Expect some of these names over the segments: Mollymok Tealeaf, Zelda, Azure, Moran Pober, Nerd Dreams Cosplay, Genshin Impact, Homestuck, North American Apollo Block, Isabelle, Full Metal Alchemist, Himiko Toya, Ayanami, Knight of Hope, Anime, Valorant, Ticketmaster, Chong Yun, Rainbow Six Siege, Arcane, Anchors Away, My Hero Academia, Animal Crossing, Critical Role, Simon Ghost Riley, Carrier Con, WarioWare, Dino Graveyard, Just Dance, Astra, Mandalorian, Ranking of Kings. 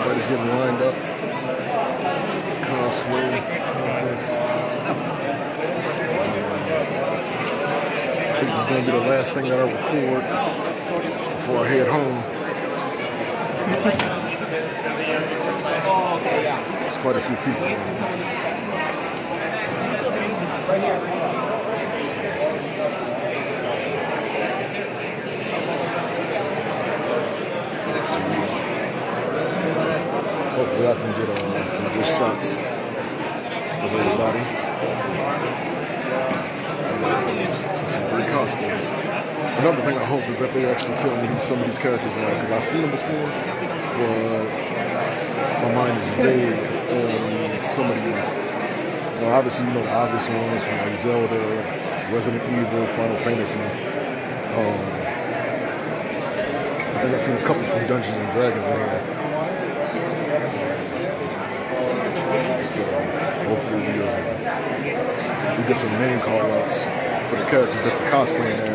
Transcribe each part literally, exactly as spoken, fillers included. Everybody's getting lined up. Cosplay. I think this is going to be the last thing that I record before I head home. There's quite a few people. Right here. Hopefully I can get uh, some good shots with everybody. Uh, some great cosplays. Another thing I hope is that they actually tell me who some of these characters are, because I've seen them before, but my mind is vague on some of these. You know, obviously, you know the obvious ones from like Zelda, Resident Evil, Final Fantasy. Um, I think I've seen a couple from Dungeons and Dragons in here. So hopefully we, uh, we get some name call-outs for the characters that we're cosplaying as.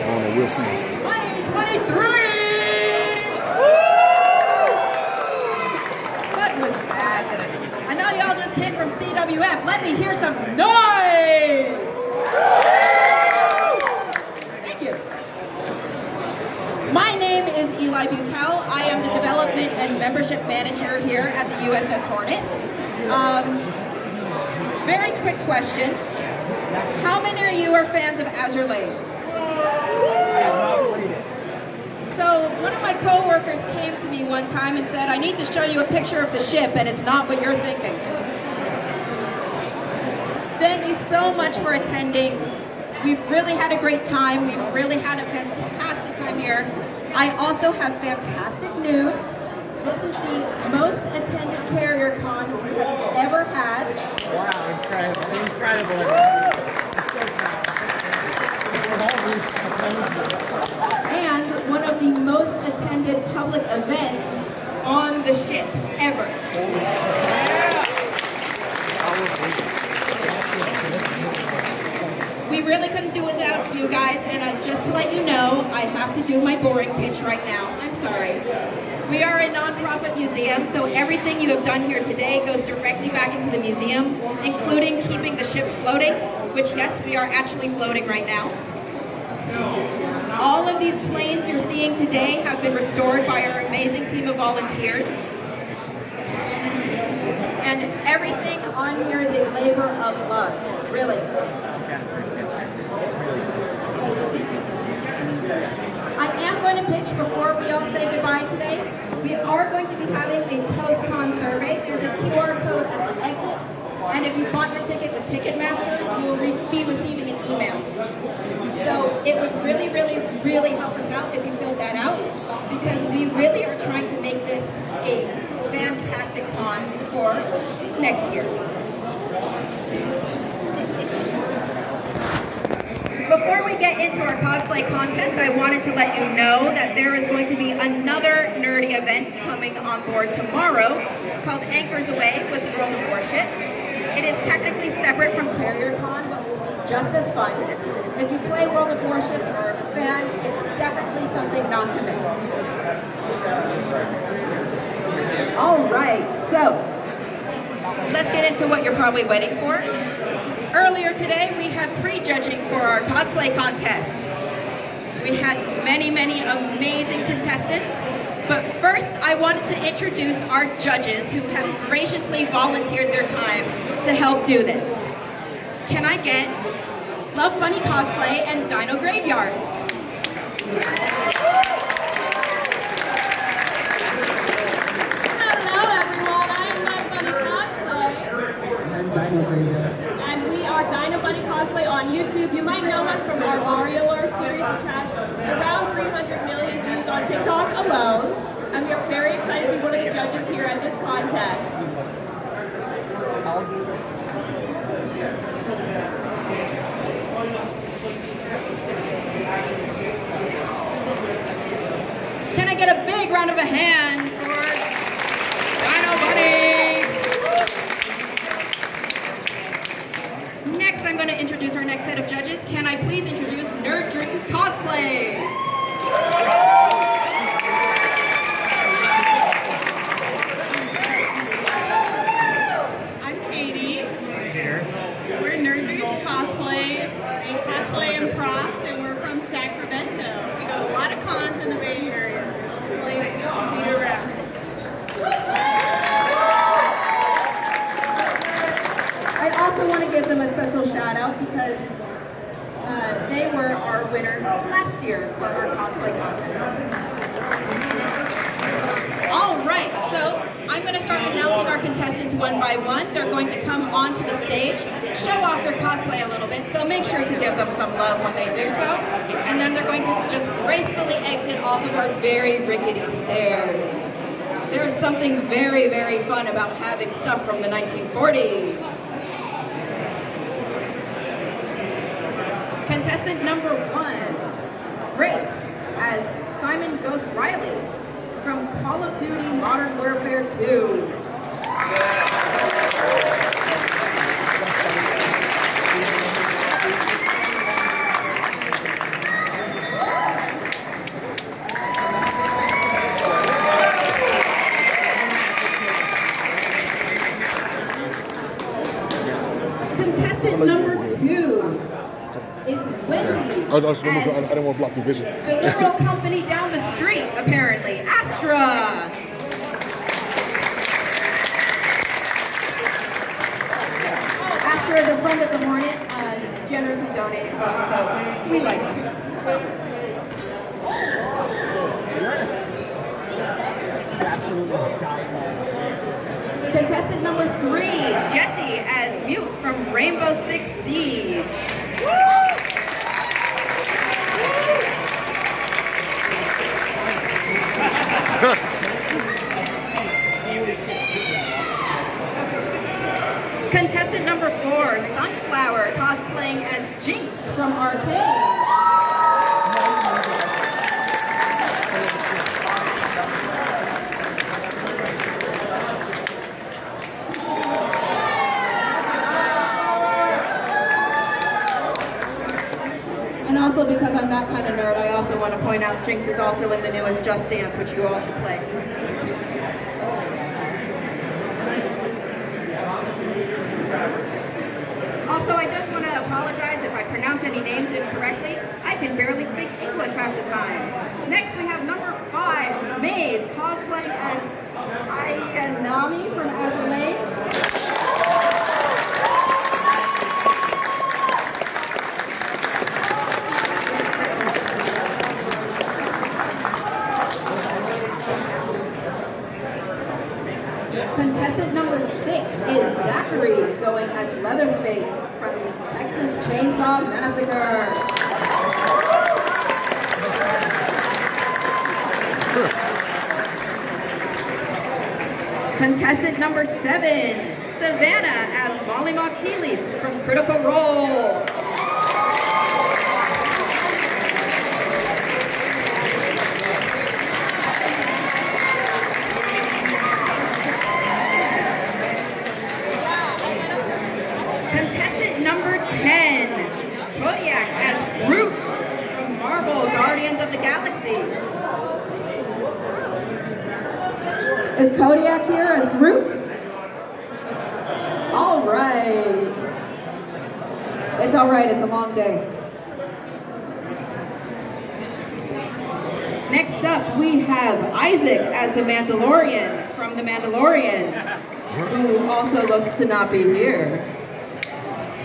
I don't know, we'll see. twenty twenty-three! Woo! What was that today? I know y'all just came from C W F. Let me hear some noise! Thank you. My name is Eli Butel. I am the development and membership manager here at the U S S Hornet. Um, very quick question. How many of you are fans of Azure Lane? So one of my coworkers came to me one time and said, I need to show you a picture of the ship and it's not what you're thinking. Thank you so much for attending. We've really had a great time. We've really had a fantastic time here. I also have fantastic news. This is the most attended Carrier Con we have ever had. Wow, incredible. Incredible. I'm so proud. And one of the most attended public events on the ship ever. We really couldn't do without you guys, and I, just to let you know, I have to do my boring pitch right now. I'm sorry. We are a nonprofit museum, so everything you have done here today goes directly back into the museum, including keeping the ship floating, which, yes, we are actually floating right now. All of these planes you're seeing today have been restored by our amazing team of volunteers. And everything on here is a labor of love, really. I am going to pitch before we all say goodbye today. We are going to be having a post-con survey. There's a Q R code at the exit, and if you bought your ticket with Ticketmaster, you will re be receiving an email. So it would really, really, really help us out if you filled that out, because we really are trying to make this a fantastic con for next year. Before we get into our cosplay contest, I wanted to let you know that there is going to be another nerdy event coming on board tomorrow called Anchors Away with World of Warships. It is technically separate from Carrier Con, but will be just as fun. If you play World of Warships or are a fan, it's definitely something not to miss. Alright, so let's get into what you're probably waiting for. Earlier today, we had pre-judging for our cosplay contest. We had many, many amazing contestants, but first I wanted to introduce our judges who have graciously volunteered their time to help do this. Can I get Love Bunny Cosplay and Dino Graveyard? Hello everyone, I'm Love Bunny Cosplay. And I'm Dino Graveyard. Dino Bunny Cosplay on YouTube. You might know us from our WarioWare series, which has around three hundred million views on TikTok alone. And we are very excited to be one of the judges here at this contest. Can I get a big round of a hand for Dino Bunny? I'm going to introduce our next set of judges. Can I please introduce Nerd Dreams Cosplay? Uh, they were our winners last year for our cosplay contest. All right, so I'm going to start announcing our contestants one by one. They're going to come onto the stage, show off their cosplay a little bit, so make sure to give them some love when they do so. And then they're going to just gracefully exit off of our very rickety stairs. There's something very, very fun about having stuff from the nineteen forties. Contestant number one, Grace, as Simon Ghost Riley from Call of Duty Modern Warfare two. Contestant number two, it's Wendy. I don't, I don't want to block your vision. The literal company down the street, apparently, Astra. Astra, the friend of the Hornet, uh, generously donated to us, so we like him. Contestant number three, Jessie, as Mute from Rainbow Six Siege. Contestant number four, Sunflower, cosplaying as Jinx from Arcane. And also, because I'm that kind of nerd, I also want to point out Jinx is also in the newest Just Dance, which you all should play. Also, I just want to apologize if I pronounce any names incorrectly. I can barely speak English half the time. Next, we have number five, Maze, cosplaying as Ayanami from Azure Lane. Contestant number six is Zachary, going as Leatherface from Texas Chainsaw Massacre. Sure. Contestant number seven, Savannah as Mollymok Tealeaf from Critical Role. Guardians of the Galaxy. Is Kodiak here as Groot? All right. It's all right, it's a long day. Next up, we have Isaac as the Mandalorian from The Mandalorian, who also looks to not be here.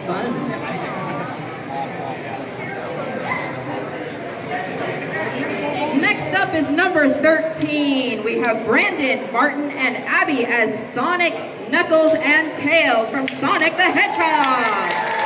Fun. Next up is number thirteen. We have Brandon, Martin, and Abby as Sonic, Knuckles, and Tails from Sonic the Hedgehog.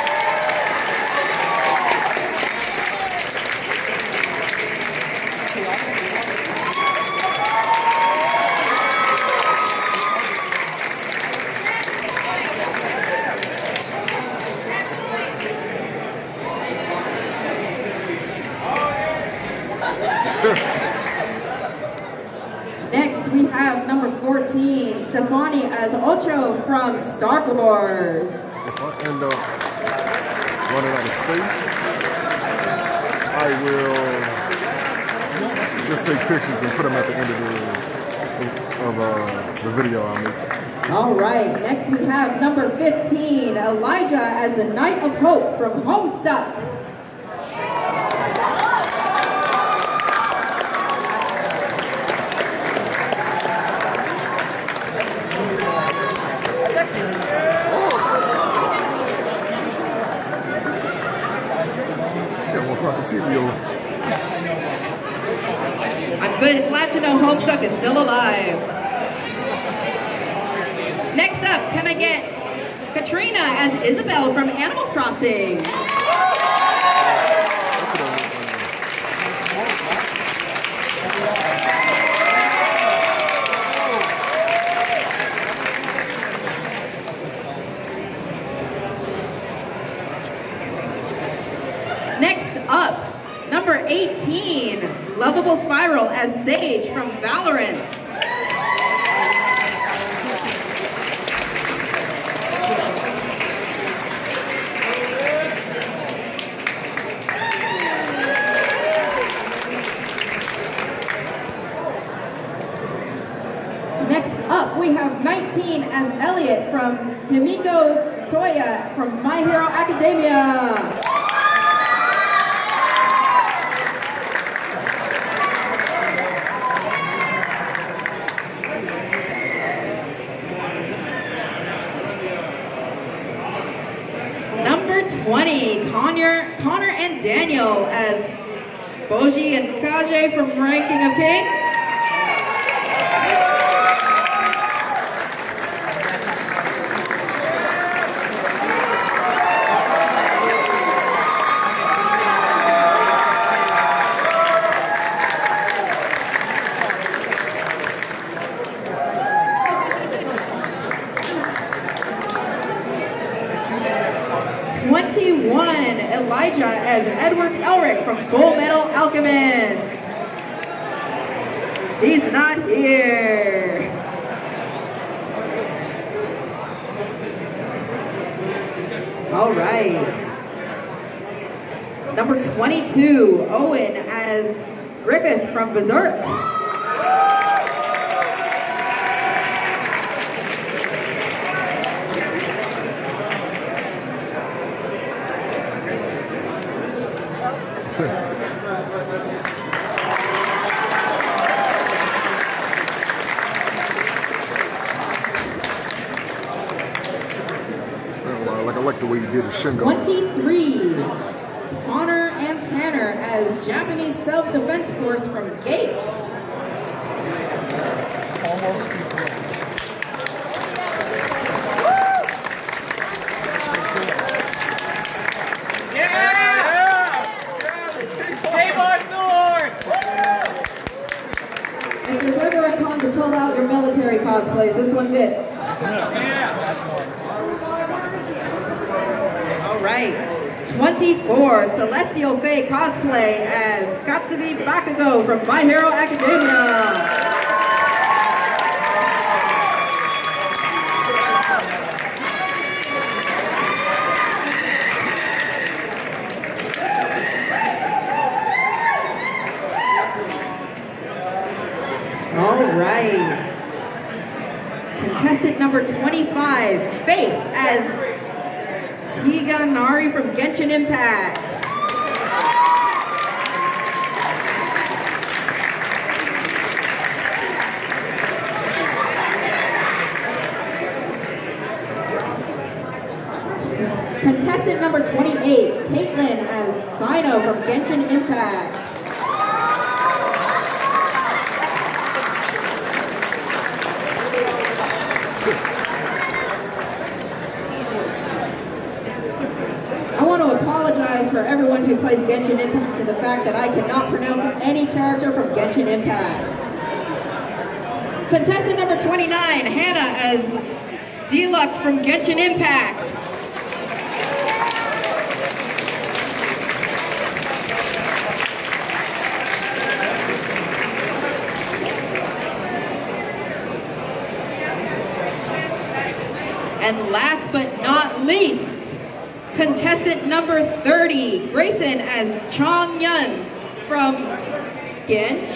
We have number fourteen, Stefani as Ocho from Star Wars. If I end up running out of space, I will just take pictures and put them at the end of the, of, uh, the video I make. All right, next we have number fifteen, Elijah as the Knight of Hope from Homestuck. fucking cereal. I'm good, glad to know Homestuck is still alive. Next up, can I get Katrina as Isabelle from Animal Crossing? Number eighteen, Lovable Spiral as Sage from Valorant. Next up, we have nineteen as Elliot from Himiko Toya from My Hero Academia. twenty, Connor, Connor and Daniel as Boji and Kaje from Ranking of Kings. As Edward Elric from Full Metal Alchemist. He's not here. All right. Number twenty-two, Owen as Griffith from Berserk. twenty-three, Connor and Tanner as Japanese Self-Defense Force from Gates. If there's ever a con to pull out your military cosplays, this one's it. twenty-four, Celestial Fae Cosplay as Katsuki Bakugo from My Hero Academia. All right. Contestant number twenty-five, Faith as Nari from Genshin Impact. Contestant number twenty-eight, Caitlin as Sino from Genshin Impact. For everyone who plays Genshin Impact and the fact that I cannot pronounce any character from Genshin Impact. Contestant number twenty-nine, Hannah as D-Luck from Genshin Impact. And last but not least, contestant number thirty, Grayson as Chong Yun from Genshin?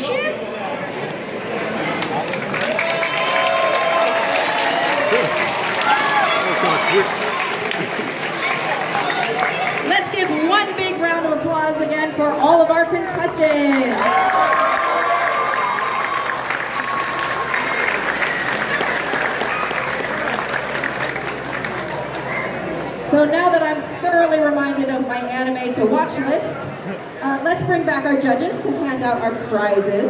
Let's give one big round of applause again for all of our contestants. So now that I'm thoroughly reminded of my anime to watch list. Uh, let's bring back our judges to hand out our prizes.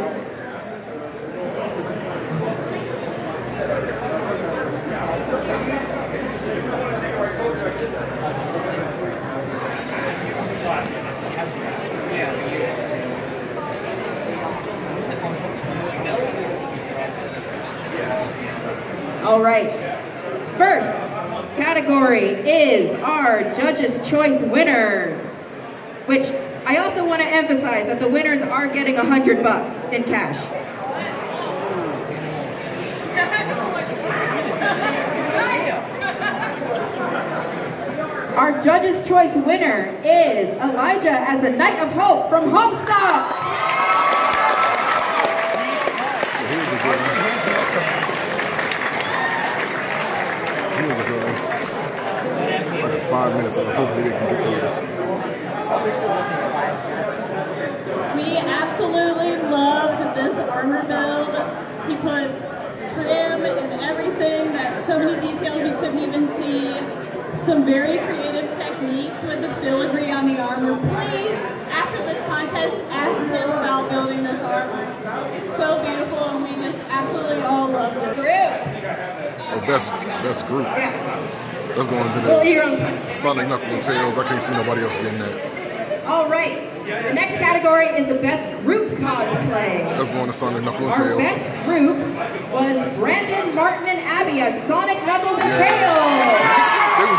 All right, first category is our Judges' Choice winners, which I also want to emphasize that the winners are getting a hundred bucks in cash. Our Judges' Choice winner is Elijah as the Knight of Hope from Homestuck. Five minutes, and hopefully we can get through this. We absolutely loved this armor build. He put trim in everything, that so many details you couldn't even see. Some very creative techniques with the filigree on the armor. Please, after this contest, ask Phil about building this armor. It's so beautiful, and we just absolutely all love the group. That's that's Groot. Yeah. Let's go into the Sonic Knuckle and Tails. I can't see nobody else getting that. All right. The next category is the best group cosplay. Let's go into Sonic Knuckle and Tails. Our best group was Brandon, Martin, and Abby as Sonic Knuckles and yeah. Tails. That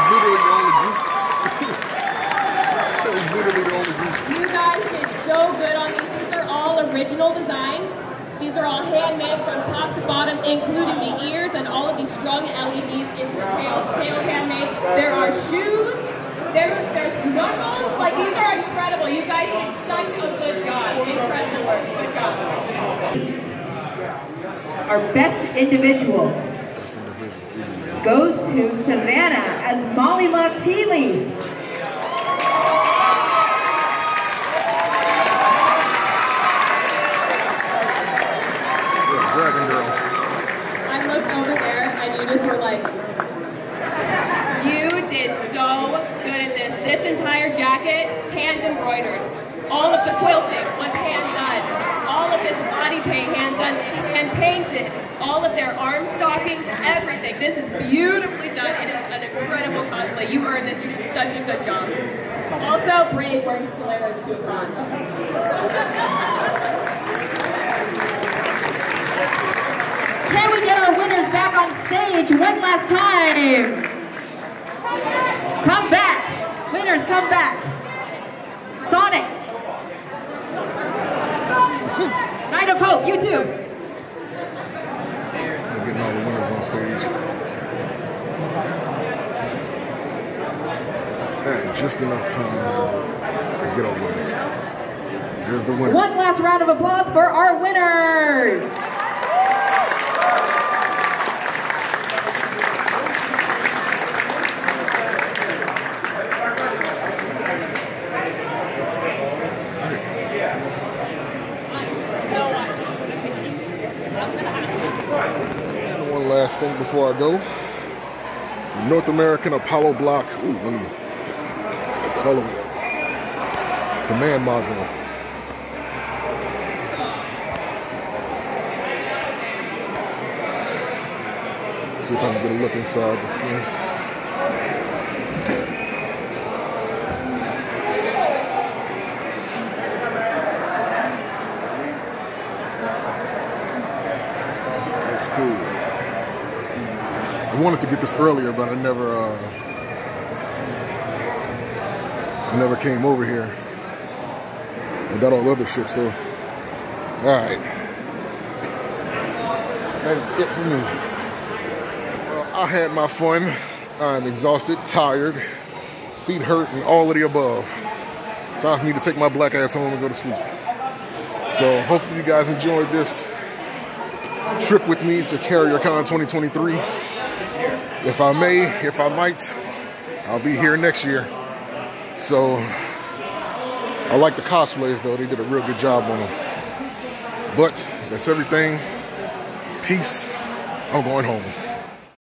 was literally the only group. That was literally the only group. You guys did so good on these. These are all original designs. These are all handmade from top to bottom, including the ears and all of these strung L E Ds is her tail, tail handmade. There are shoes, there's, there's knuckles, like these are incredible. You guys did such a good job, incredible work, good job. Our best individual goes to Savannah as Mollymok Tealeaf. I looked over there and you just were like, you did so good at this. This entire jacket, hand embroidered. All of the quilting was hand done. All of this body paint, hand done, hand painted. All of their arm stockings, everything. This is beautifully done. It is an incredible cosplay. You earned this. You did such a good job. Also, Brave wearing Scaleros to a con. Can we get our winners back on stage one last time? Come back! Come back. Winners, come back! Sonic! Knight of Hope, you too! They're getting all the winners on stage. Hey, just enough time to get our winners. Here's the winners. One last round of applause for our winners! Last thing before I go, the North American Apollo block. Ooh, let me get that all the way up. Command module. See if I can get a look inside this thing. Looks cool. I wanted to get this earlier, but I never, uh, I never came over here. I got all the other ships though. All right, that's it for me. Well, I had my fun. I'm exhausted, tired, feet hurt, and all of the above. Time for me to take my black ass home and go to sleep. So hopefully you guys enjoyed this trip with me to Carrier Con twenty twenty-three. If I may, if I might, I'll be here next year. So, I like the cosplays though. They did a real good job on them. But, that's everything. Peace. I'm going home.